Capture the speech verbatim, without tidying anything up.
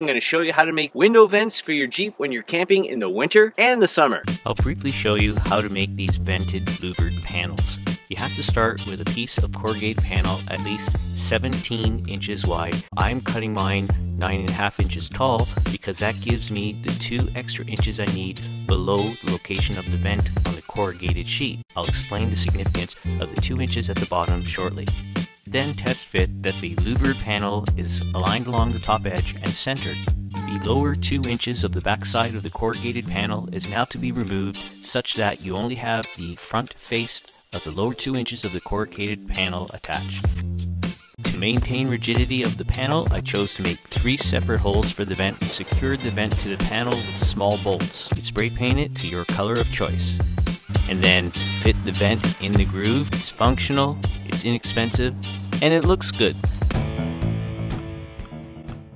I'm going to show you how to make window vents for your Jeep when you're camping in the winter and the summer. I'll briefly show you how to make these vented bluebird panels. You have to start with a piece of corrugated panel at least seventeen inches wide. I'm cutting mine nine and a half inches tall because that gives me the two extra inches I need below the location of the vent on the corrugated sheet. I'll explain the significance of the two inches at the bottom shortly. Then test fit that the louvered panel is aligned along the top edge and centered. The lower two inches of the backside of the corrugated panel is now to be removed such that you only have the front face of the lower two inches of the corrugated panel attached. To maintain rigidity of the panel, I chose to make three separate holes for the vent and secured the vent to the panel with small bolts. You spray paint it to your color of choice. And then fit the vent in the groove. It's functional, it's inexpensive, and it looks good.